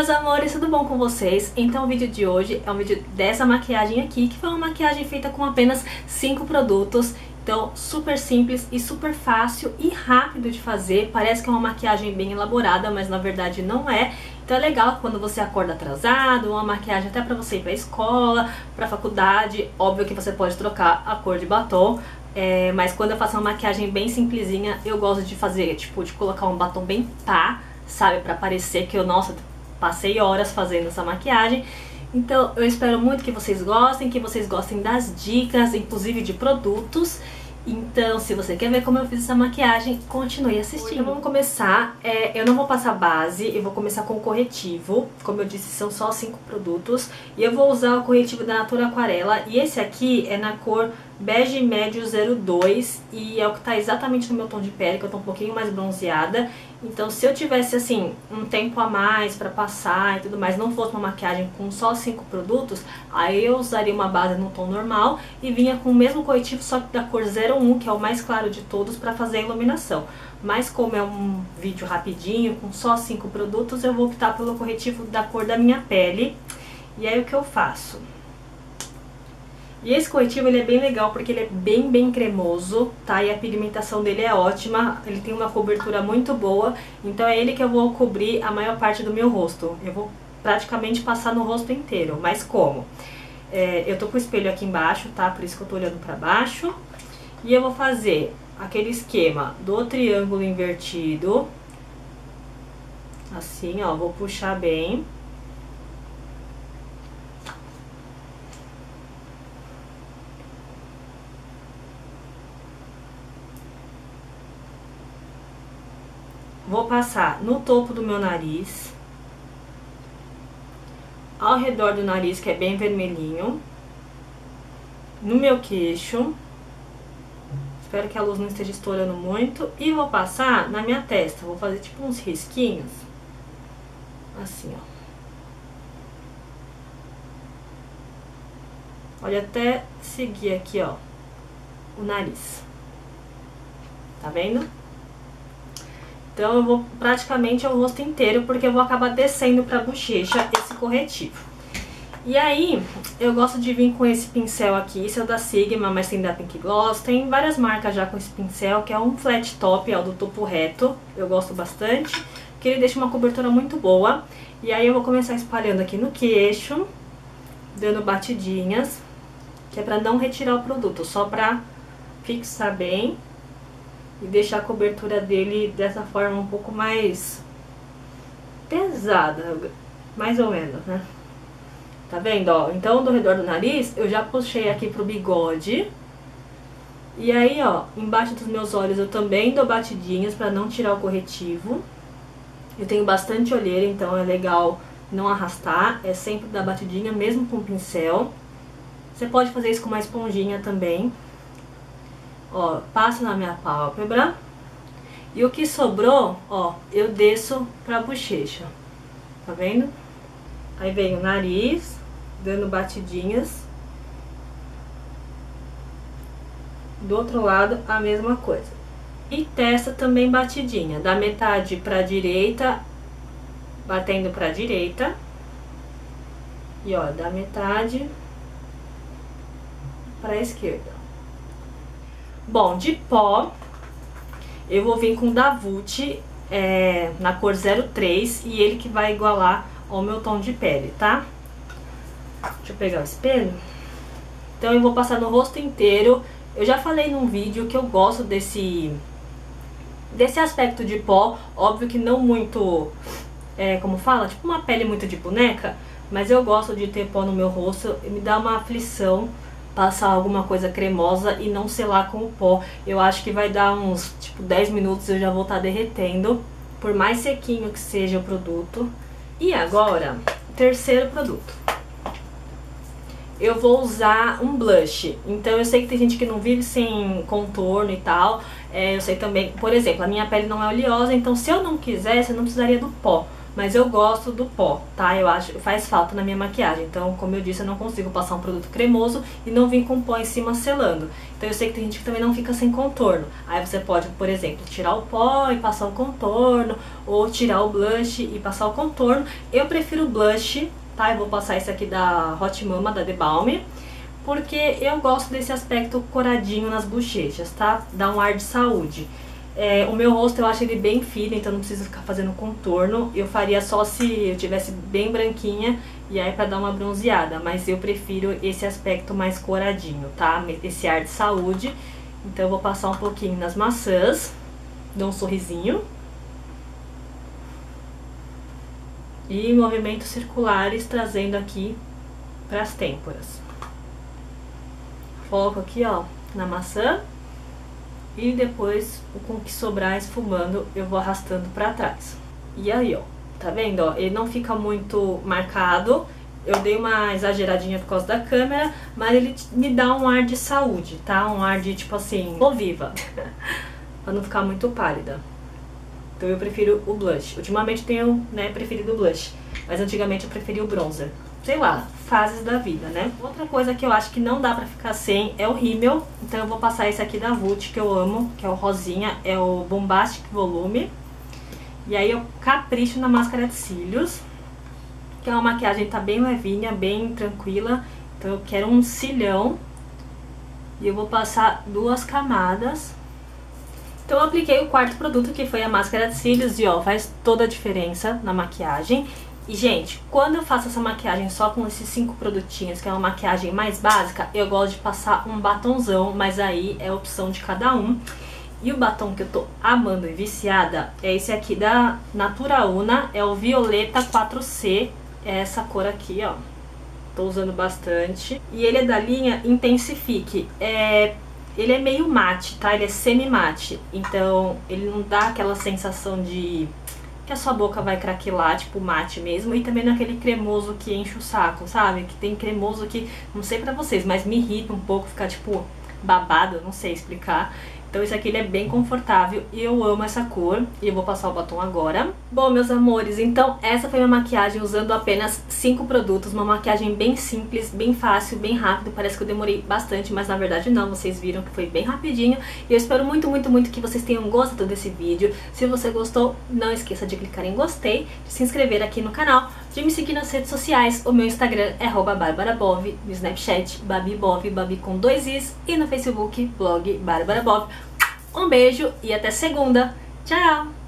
meus amores, tudo bom com vocês? Então o vídeo de hoje é um vídeo dessa maquiagem aqui, que foi uma maquiagem feita com apenas 5 produtos. Então super simples e super fácil e rápido de fazer. Parece que é uma maquiagem bem elaborada, mas na verdade não é. Então é legal quando você acorda atrasado, uma maquiagem até pra você ir pra escola, pra faculdade. Óbvio que você pode trocar a cor de batom. Mas quando eu faço uma maquiagem bem simplesinha, eu gosto de fazer, tipo, de colocar um batom bem pá, sabe? Pra parecer que eu, nossa, passei horas fazendo essa maquiagem. Então eu espero muito que vocês gostem das dicas, inclusive de produtos. Então, se você quer ver como eu fiz essa maquiagem, continue assistindo. Então vamos começar. Eu não vou passar base, eu vou começar com o corretivo. Como eu disse, são só 5 produtos. E eu vou usar o corretivo da Natura Aquarela. E esse aqui é na cor Bege Médio 02. E é o que tá exatamente no meu tom de pele, que eu tô um pouquinho mais bronzeada. Então, se eu tivesse, assim, um tempo a mais pra passar e tudo mais, não fosse uma maquiagem com só 5 produtos, aí eu usaria uma base no tom normal e vinha com o mesmo corretivo, só que da cor 01, que é o mais claro de todos, pra fazer a iluminação. Mas como é um vídeo rapidinho, com só 5 produtos, eu vou optar pelo corretivo da cor da minha pele. E aí, o que eu faço? E esse corretivo, ele é bem legal porque ele é bem cremoso, tá? E a pigmentação dele é ótima, ele tem uma cobertura muito boa, então é ele que eu vou cobrir a maior parte do meu rosto. Eu vou praticamente passar no rosto inteiro, mas como? Eu tô com o espelho aqui embaixo, tá? Por isso que eu tô olhando pra baixo. E eu vou fazer aquele esquema do triângulo invertido, assim, ó, vou puxar bem. Vou passar no topo do meu nariz, ao redor do nariz, que é bem vermelhinho, no meu queixo, espero que a luz não esteja estourando muito, e vou passar na minha testa, vou fazer tipo uns risquinhos, assim, ó. Olha, até seguir aqui, ó, o nariz, tá vendo? Então eu vou praticamente ao rosto inteiro, porque eu vou acabar descendo pra bochecha esse corretivo. E aí, eu gosto de vir com esse pincel aqui, esse é o da Sigma, mas tem da Pink Gloss, tem várias marcas já com esse pincel, que é um flat top, é o do topo reto, eu gosto bastante, porque ele deixa uma cobertura muito boa. E aí eu vou começar espalhando aqui no queixo, dando batidinhas, que é pra não retirar o produto, só pra fixar bem. E deixar a cobertura dele dessa forma um pouco mais pesada, mais ou menos, né? Tá vendo, ó? Então, do redor do nariz, eu já puxei aqui pro bigode. E aí, ó, embaixo dos meus olhos eu também dou batidinhas pra não tirar o corretivo. Eu tenho bastante olheira, então é legal não arrastar. É sempre dar batidinha, mesmo com o pincel. Você pode fazer isso com uma esponjinha também. Ó, passo na minha pálpebra e o que sobrou, ó, eu desço pra bochecha, tá vendo? Aí vem o nariz, dando batidinhas. Do outro lado, a mesma coisa. E testa também batidinha, da metade pra direita, batendo pra direita. E ó, da metade pra esquerda. Bom, de pó, eu vou vir com o da Vult, na cor 03, e ele que vai igualar ao meu tom de pele, tá? Deixa eu pegar o espelho. Então, eu vou passar no rosto inteiro. Eu já falei num vídeo que eu gosto desse aspecto de pó. Óbvio que não muito, como fala, tipo uma pele muito de boneca, mas eu gosto de ter pó no meu rosto, me dá uma aflição. Passar alguma coisa cremosa e não selar com o pó. Eu acho que vai dar uns, tipo, 10 minutos eu já vou estar derretendo, por mais sequinho que seja o produto. E agora, terceiro produto. Eu vou usar um blush. Então eu sei que tem gente que não vive sem contorno e tal. Eu sei também, por exemplo, a minha pele não é oleosa, então se eu não quisesse, eu não precisaria do pó. mas eu gosto do pó, tá? Eu acho que faz falta na minha maquiagem. Então, como eu disse, eu não consigo passar um produto cremoso e não vir com pó em cima selando. Então, eu sei que tem gente que também não fica sem contorno. Aí você pode, por exemplo, tirar o pó e passar o contorno, ou tirar o blush e passar o contorno. Eu prefiro o blush, tá? Eu vou passar esse aqui da Hot Mama, da De, porque eu gosto desse aspecto coradinho nas bochechas, tá? Dá um ar de saúde. É, o meu rosto eu acho ele bem fino, então não preciso ficar fazendo contorno. Eu faria só se eu tivesse bem branquinha, e aí pra dar uma bronzeada. Mas eu prefiro esse aspecto mais coradinho, tá? Esse ar de saúde. Então eu vou passar um pouquinho nas maçãs. Dou um sorrisinho. E movimentos circulares, trazendo aqui pras têmporas. Foco aqui, ó, na maçã. E depois, com o que sobrar esfumando, eu vou arrastando pra trás. E aí, ó, tá vendo? Ó, ele não fica muito marcado. Eu dei uma exageradinha por causa da câmera, mas ele me dá um ar de saúde, tá? Um ar de, tipo assim, tô viva. Pra não ficar muito pálida. Então eu prefiro o blush. Ultimamente tenho, né, preferido o blush. Mas antigamente eu preferi o bronzer. Sei lá, fases da vida, né? Outra coisa que eu acho que não dá pra ficar sem é o rímel. Então eu vou passar esse aqui da Vult, que eu amo, que é o rosinha, é o Bombastic Volume. E aí eu capricho na máscara de cílios, que é uma maquiagem que tá bem levinha, bem tranquila. Então eu quero um cilhão. E eu vou passar duas camadas. Então eu apliquei o quarto produto, que foi a máscara de cílios. E ó, faz toda a diferença na maquiagem. E, gente, quando eu faço essa maquiagem só com esses 5 produtinhos, que é uma maquiagem mais básica, eu gosto de passar um batonzão, mas aí é a opção de cada um. E o batom que eu tô amando e viciada é esse aqui da Natura Una, é o Violeta 4C, é essa cor aqui, ó. Tô usando bastante. E ele é da linha Intensifique. Ele é meio mate, tá? Ele é semi-mate, então ele não dá aquela sensação de... que a sua boca vai craquelar, tipo mate mesmo, e também naquele cremoso que enche o saco, sabe? Que tem cremoso que, não sei pra vocês, mas me irrita um pouco, fica tipo babado, não sei explicar. Então esse aqui ele é bem confortável e eu amo essa cor. E eu vou passar o batom agora. Bom, meus amores, então essa foi minha maquiagem usando apenas 5 produtos. Uma maquiagem bem simples, bem fácil, bem rápido. Parece que eu demorei bastante, mas na verdade não. Vocês viram que foi bem rapidinho. E eu espero muito, muito, muito que vocês tenham gostado desse vídeo. Se você gostou, não esqueça de clicar em gostei, de se inscrever aqui no canal, de me seguir nas redes sociais. O meu Instagram é @BárbaraBovi, no Snapchat, BabiBovi, Babi com 2 Is, e no Facebook, blog Bárbara Bovi. Um beijo e até segunda. Tchau!